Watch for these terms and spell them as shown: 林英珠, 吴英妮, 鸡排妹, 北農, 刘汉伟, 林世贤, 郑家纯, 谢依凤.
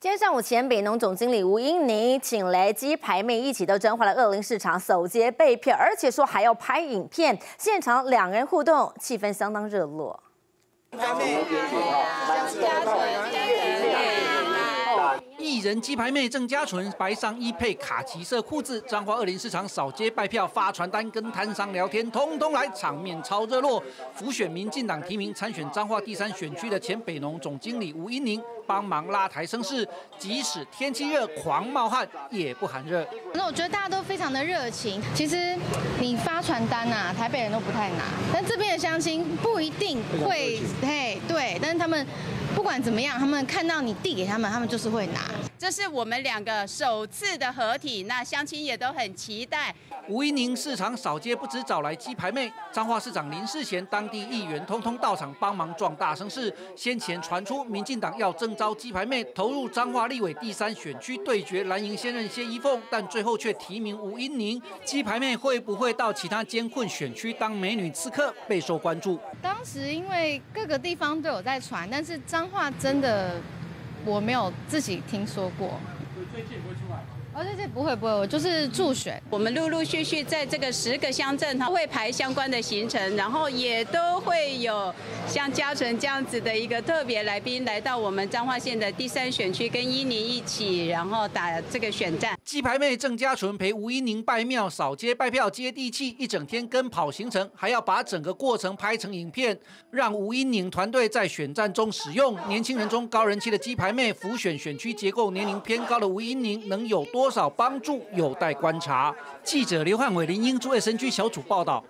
今天上午前，北农总经理吴英妮请来鸡排妹一起到彰化的恶灵市场扫街备票，而且说还要拍影片。现场两人互动，气氛相当热络。艺人鸡排妹郑家纯白上衣配卡其色裤子，彰化恶灵市场扫街拜票、发传单、跟摊商聊天，通通来，场面超热络。辅选民进党提名参选彰化第三选区的前北农总经理吴英妮帮忙拉抬声势，即使天气热狂冒汗也不寒热。那我觉得大家都非常的热情。其实你发传单啊，台北人都不太拿，但这边的乡亲不一定会，嘿，对，但是他们不管怎么样，他们看到你递给他们，他们就是会拿。 这是我们两个首次的合体，那乡亲也都很期待。吴英妮市场扫街不止找来鸡排妹，彰化市长林世贤、当地议员通通到场帮忙壮大声势。先前传出民进党要征召鸡排妹投入彰化立委第三选区对决蓝营现任谢依凤，但最后却提名吴英妮。鸡排妹会不会到其他艰困选区当美女刺客，备受关注。当时因为各个地方都有在传，但是彰化真的。 我没有自己听说过。这届不会出来吗？哦，这届不会，我就是助选。我们陆陆续续在这个10个乡镇，会排相关的行程，然后也都会有像嘉纯这样子的一个特别来宾来到我们彰化县的第3选区，跟英妮一起，然后打这个选战。鸡排妹郑嘉纯陪吴英妮拜庙、扫街拜票、接地气，一整天跟跑行程，还要把整个过程拍成影片，让吴英妮团队在选战中使用。年轻人中高人气的鸡排妹，辅选选区结构年龄偏高的吴英妮能有多少帮助，有待观察。记者刘汉伟、林英珠、SNG小组报道。